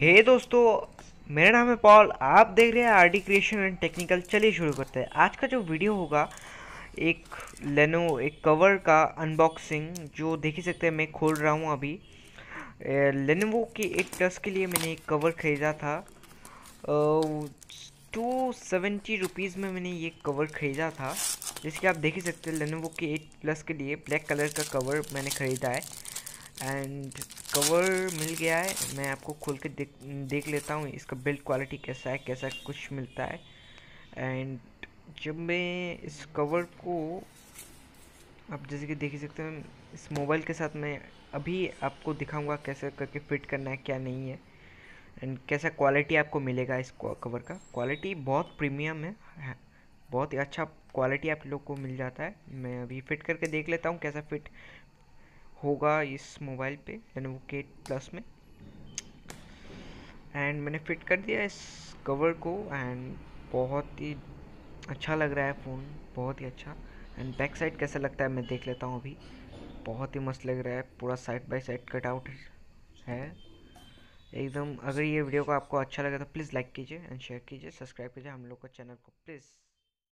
हे दोस्तों, मेरा नाम है पॉल, आप देख रहे हैं आरडी क्रिएशन एंड टेक्निकल। चलिए शुरू करते हैं। आज का जो वीडियो होगा एक लेनोवो एक कवर का अनबॉक्सिंग, जो देख ही सकते हैं मैं खोल रहा हूँ। अभी लेनोवो के 8 प्लस के लिए मैंने एक कवर ख़रीदा था, 270 रुपीज़ में मैंने ये कवर ख़रीदा था, जिसके आप देख ही सकते हैं। लेनोवो के 8 प्लस के लिए ब्लैक कलर का कवर मैंने ख़रीदा है एंड कवर मिल गया है। मैं आपको खोल के देख लेता हूँ इसका बिल्ड क्वालिटी कैसा है, कैसा कुछ मिलता है। एंड जब मैं इस कवर को, आप जैसे कि देख ही सकते हैं, इस मोबाइल के साथ मैं अभी आपको दिखाऊंगा कैसे करके फिट करना है, क्या नहीं है एंड कैसा क्वालिटी आपको मिलेगा। इस कवर का क्वालिटी बहुत प्रीमियम है, बहुत ही अच्छा क्वालिटी आप लोग को मिल जाता है। मैं अभी फिट करके देख लेता हूँ कैसा फिट होगा इस मोबाइल पे लेनोवो के 8 प्लस में। एंड मैंने फिट कर दिया इस कवर को एंड बहुत ही अच्छा लग रहा है फ़ोन, बहुत ही अच्छा। एंड बैक साइड कैसा लगता है मैं देख लेता हूँ अभी। बहुत ही मस्त लग रहा है, पूरा side by side cut out है एकदम। अगर ये वीडियो को आपको अच्छा लगा तो प्लीज़ लाइक कीजिए एंड शेयर कीजिए, सब्सक्राइब कीजिए हम लोग का चैनल को प्लीज़।